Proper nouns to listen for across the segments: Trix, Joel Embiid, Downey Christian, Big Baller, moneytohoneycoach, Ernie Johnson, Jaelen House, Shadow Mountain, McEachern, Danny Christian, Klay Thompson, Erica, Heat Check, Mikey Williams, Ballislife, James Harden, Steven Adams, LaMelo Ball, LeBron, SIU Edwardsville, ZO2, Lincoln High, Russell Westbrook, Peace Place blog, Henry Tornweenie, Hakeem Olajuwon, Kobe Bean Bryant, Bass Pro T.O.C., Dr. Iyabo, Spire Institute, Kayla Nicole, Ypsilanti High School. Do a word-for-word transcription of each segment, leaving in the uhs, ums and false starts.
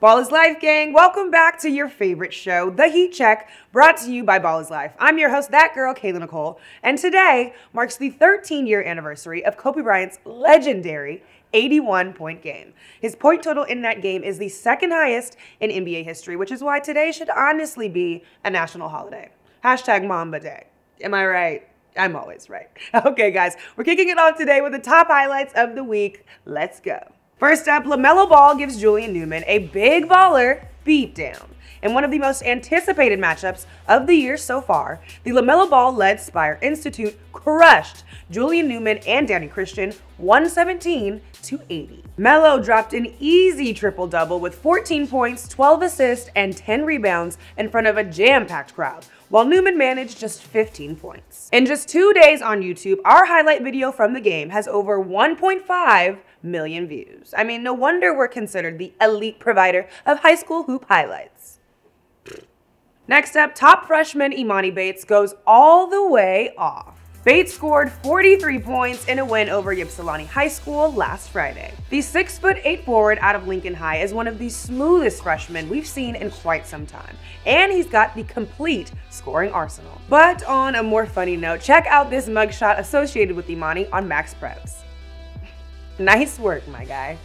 Ballislife gang, welcome back to your favorite show, The Heat Check, brought to you by Ballislife. I'm your host, that girl, Kayla Nicole, and today marks the thirteen year anniversary of Kobe Bryant's legendary eighty-one point game. His point total in that game is the second highest in N B A history, which is why today should honestly be a national holiday. Hashtag Mamba Day. Am I right? I'm always right. Okay, guys, we're kicking it off today with the top highlights of the week. Let's go. First up, LaMelo Ball gives Julian Newman a big baller beatdown. In one of the most anticipated matchups of the year so far, the LaMelo Ball-led Spire Institute crushed Julian Newman and Danny Christian one seventeen to eighty. Melo dropped an easy triple-double with fourteen points, twelve assists, and ten rebounds in front of a jam-packed crowd, while Newman managed just fifteen points. In just two days on YouTube, our highlight video from the game has over one point five million views. I mean, no wonder we're considered the elite provider of high school hoop highlights. Next up, top freshman Emoni Bates goes all the way off. Bates scored forty-three points in a win over Ypsilanti High School last Friday. The six foot eight forward out of Lincoln High is one of the smoothest freshmen we've seen in quite some time, and he's got the complete scoring arsenal. But on a more funny note, check out this mugshot associated with Emoni on Max Preps. Nice work, my guy.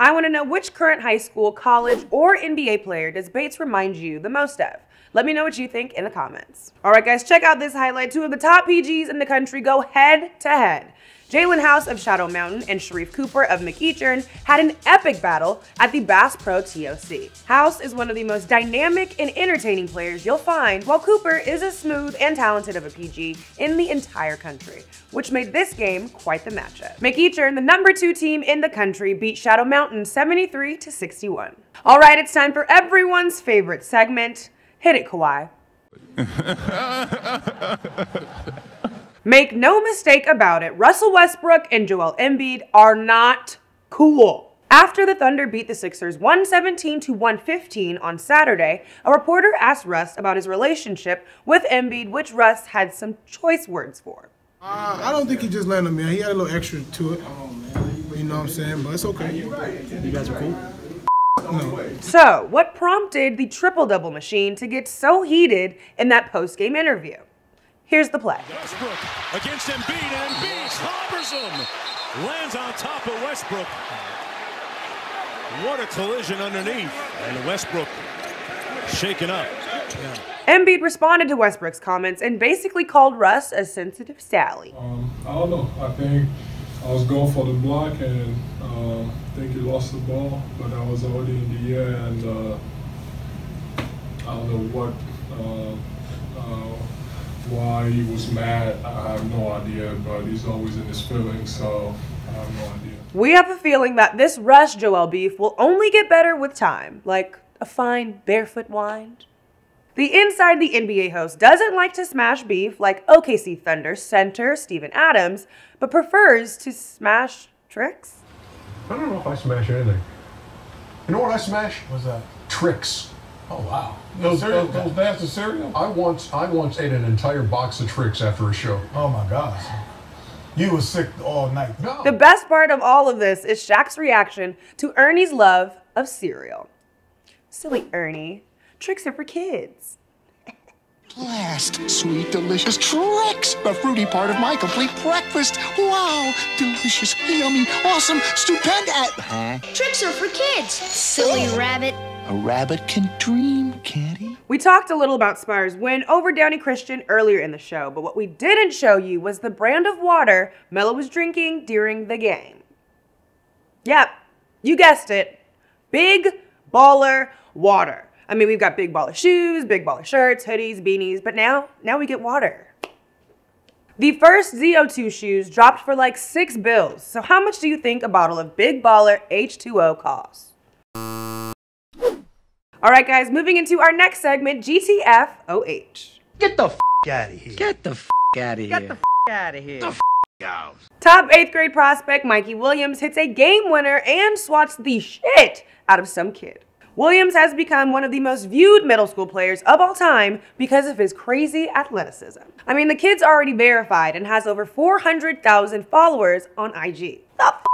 I want to know which current high school, college, or N B A player does Bates remind you the most of? Let me know what you think in the comments. All right, guys, check out this highlight. Two of the top P Gs in the country go head to head. Jaelen House of Shadow Mountain and Sharife Cooper of McEachern had an epic battle at the Bass Pro T O C House is one of the most dynamic and entertaining players you'll find, while Cooper is as smooth and talented of a P G in the entire country, which made this game quite the matchup. McEachern, the number two team in the country, beat Shadow Mountain seventy-three to sixty-one. All right, it's time for everyone's favorite segment. Hit it, Kawhi. Make no mistake about it, Russell Westbrook and Joel Embiid are not cool. After the Thunder beat the Sixers one seventeen to one fifteen on Saturday, a reporter asked Russ about his relationship with Embiid, which Russ had some choice words for. Uh, I don't think he just landed me. He had a little extra to it. Oh, man. You know what I'm saying? But it's okay. You guys are cool. No. So, what prompted the triple-double machine to get so heated in that post-game interview? Here's the play. Westbrook against Embiid, and Embiid slobbers him. Lands on top of Westbrook. What a collision underneath. And Westbrook shaken up. Yeah. Embiid responded to Westbrook's comments and basically called Russ a sensitive Sally. Um, I don't know. I think I was going for the block, and um, I think he lost the ball, but I was already in the air, and uh, I don't know what, uh, uh, why he was mad. I have no idea, but he's always in his feelings, so I have no idea. We have a feeling that this Russ Joel beef will only get better with time, like a fine barefoot wine. The Inside the N B A host doesn't like to smash beef like O K C Thunder center Steven Adams, but prefers to smash Trix. I don't know if I smash anything. You know what I smash? What's that? Trix. Oh, wow. Those those, those bags of cereal? I once, I once ate an entire box of Trix after a show. Oh, my gosh. You were sick all night. No. The best part of all of this is Shaq's reaction to Ernie's love of cereal. Silly Ernie. Tricks are for kids. Blast, sweet, delicious Trix, the fruity part of my complete breakfast. Wow, delicious, yummy, awesome, stupendous. Huh? Tricks are for kids. Silly rabbit. A rabbit can dream, can't he? We talked a little about Spire's win over Downey Christian earlier in the show, but what we didn't show you was the brand of water Melo was drinking during the game. Yep, you guessed it. Big Baller water. I mean, we've got Big Baller shoes, Big Baller shirts, hoodies, beanies, but now, now we get water. The first Z O two shoes dropped for like six bills. So how much do you think a bottle of Big Baller H two O costs? All right, guys, moving into our next segment, G T F O H. Get the f out of here. Get the f out of here. Get the f out of here. The f out. Top eighth grade prospect Mikey Williams hits a game winner and swats the shit out of some kid. Williams has become one of the most viewed middle school players of all time because of his crazy athleticism. I mean, the kid's already verified and has over four hundred thousand followers on I G. The f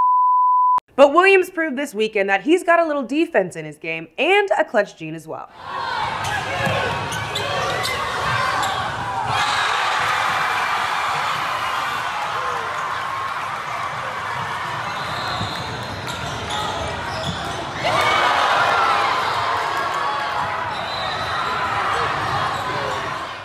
But Williams proved this weekend that he's got a little defense in his game and a clutch gene as well.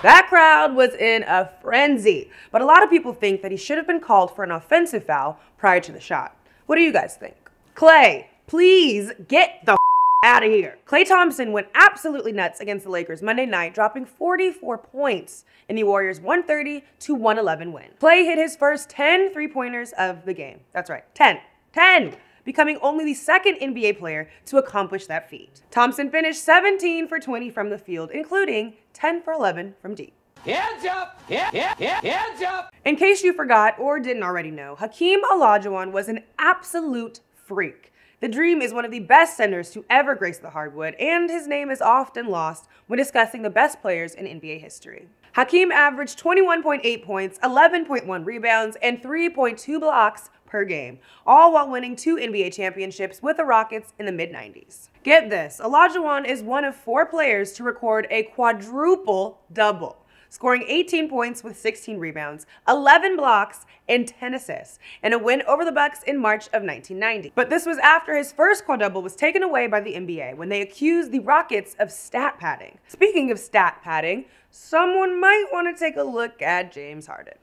That crowd was in a frenzy, but a lot of people think that he should have been called for an offensive foul prior to the shot. What do you guys think? Klay, please get the f out of here. Klay Thompson went absolutely nuts against the Lakers Monday night, dropping forty-four points in the Warriors' one thirty to one eleven win. Klay hit his first ten three-pointers of the game. That's right, ten, ten, becoming only the second N B A player to accomplish that feat. Thompson finished seventeen for twenty from the field, including ten for eleven from deep. Hands up! Yeah, yeah, yeah, hands up! In case you forgot or didn't already know, Hakeem Olajuwon was an absolute freak. The Dream is one of the best centers to ever grace the hardwood, and his name is often lost when discussing the best players in N B A history. Hakeem averaged twenty-one point eight points, eleven point one rebounds, and three point two blocks per game, all while winning two N B A championships with the Rockets in the mid nineties. Get this, Olajuwon is one of four players to record a quadruple double, scoring eighteen points with sixteen rebounds, eleven blocks, and ten assists, and a win over the Bucks in March of nineteen ninety. But this was after his first quadruple was taken away by the N B A when they accused the Rockets of stat padding. Speaking of stat padding, someone might want to take a look at James Harden.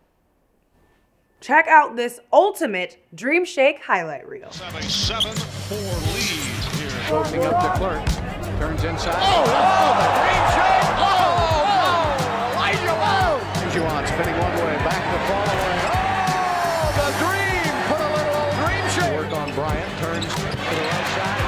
Check out this ultimate Dream Shake highlight reel. seven seven four lead here. Closing up to Clark. Turns inside. Oh, oh, Dream Shake! Oh! Spinning one way, back to following. Oh, the Dream! Put a little old Dream Shake! Work on Bryant, turns to the right side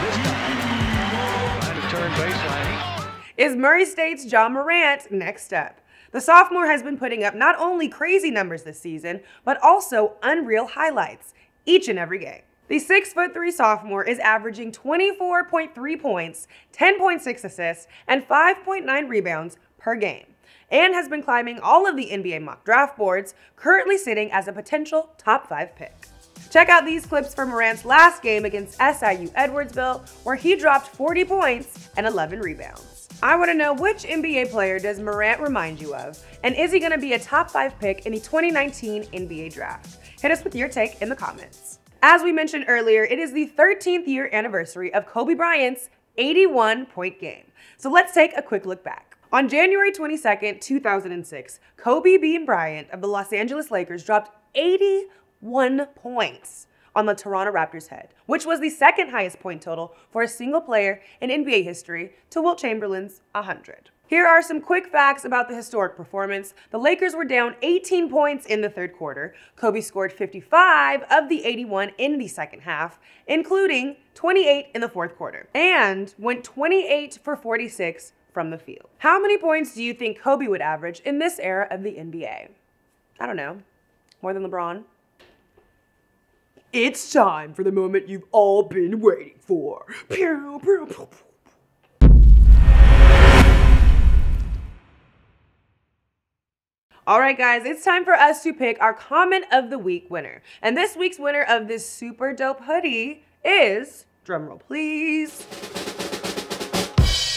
this time. Trying to turn baseline. Is Murray State's Ja Morant next up? The sophomore has been putting up not only crazy numbers this season, but also unreal highlights each and every game. The six foot three sophomore is averaging twenty-four point three points, ten point six assists, and five point nine rebounds per game, and has been climbing all of the N B A mock draft boards, currently sitting as a potential top five pick. Check out these clips from Morant's last game against S I U Edwardsville, where he dropped forty points and eleven rebounds. I want to know, which N B A player does Morant remind you of, and is he going to be a top five pick in the twenty nineteen N B A draft? Hit us with your take in the comments. As we mentioned earlier, it is the thirteenth year anniversary of Kobe Bryant's eighty-one point game. So let's take a quick look back. On January twenty-second, two thousand six, Kobe Bean Bryant of the Los Angeles Lakers dropped eighty-one points on the Toronto Raptors' head, which was the second highest point total for a single player in N B A history, to Wilt Chamberlain's one hundred. Here are some quick facts about the historic performance. The Lakers were down eighteen points in the third quarter. Kobe scored fifty-five of the eighty-one in the second half, including twenty-eight in the fourth quarter, and went twenty-eight for forty-six from the field. How many points do you think Kobe would average in this era of the N B A? I don't know, more than LeBron? It's time for the moment you've all been waiting for. Pew, pew, pew, pew. All right, guys, it's time for us to pick our comment of the week winner. And this week's winner of this super dope hoodie is, drumroll please,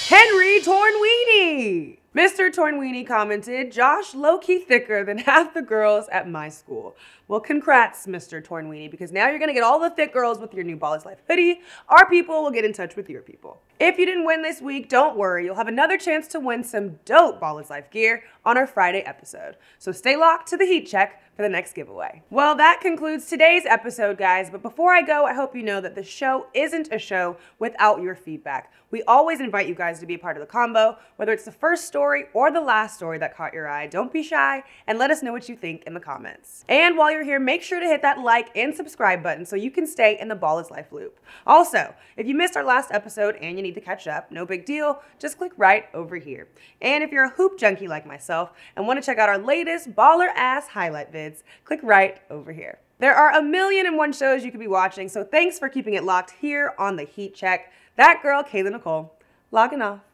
Henry Tornweenie! Mister Tornweenie commented, "Josh low-key thicker than half the girls at my school." Well, congrats, Mister Tornweenie, because now you're gonna get all the thick girls with your new Ballislife hoodie. Our people will get in touch with your people. If you didn't win this week, don't worry. You'll have another chance to win some dope Ballislife gear on our Friday episode. So stay locked to the Heat Check for the next giveaway. Well, that concludes today's episode, guys. But before I go, I hope you know that the show isn't a show without your feedback. We always invite you guys to be a part of the combo, whether it's the first story or the last story that caught your eye. Don't be shy and let us know what you think in the comments. And while you're here, make sure to hit that like and subscribe button so you can stay in the Ball is Life loop. Also, if you missed our last episode and you need to catch up, no big deal, just click right over here. And if you're a hoop junkie like myself and want to check out our latest baller ass highlight video, click right over here. There are a million and one shows you could be watching, so thanks for keeping it locked here on the Heat Check. That girl, Kayla Nicole, logging off.